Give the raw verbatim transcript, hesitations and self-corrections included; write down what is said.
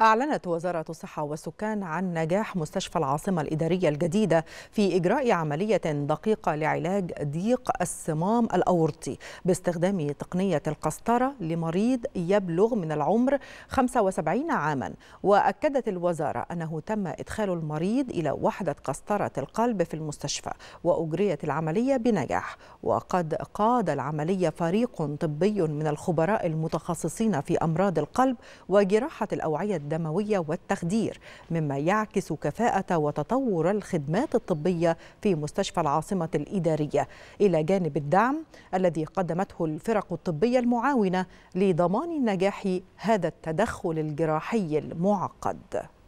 أعلنت وزارة الصحة والسكان عن نجاح مستشفى العاصمة الإدارية الجديدة في إجراء عملية دقيقة لعلاج ضيق الصمام الأورطي باستخدام تقنية القسطرة لمريض يبلغ من العمر خمسة وسبعين عاما. وأكدت الوزارة أنه تم إدخال المريض إلى وحدة قسطرة القلب في المستشفى وأجريت العملية بنجاح، وقد قاد العملية فريق طبي من الخبراء المتخصصين في أمراض القلب وجراحة الأوعية الدموية والتخدير، مما يعكس كفاءة وتطور الخدمات الطبية في مستشفى العاصمة الإدارية، إلى جانب الدعم الذي قدمته الفرق الطبية المعاونة لضمان نجاح هذا التدخل الجراحي المعقد.